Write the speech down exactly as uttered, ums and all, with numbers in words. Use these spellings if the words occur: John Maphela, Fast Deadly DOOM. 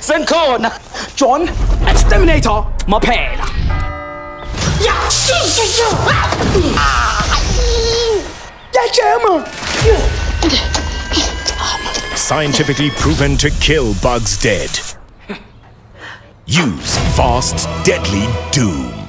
Senkhona. John, exterminator, Maphela. Yeah, yeah, scientifically proven to kill bugs dead. Use fast, deadly doom.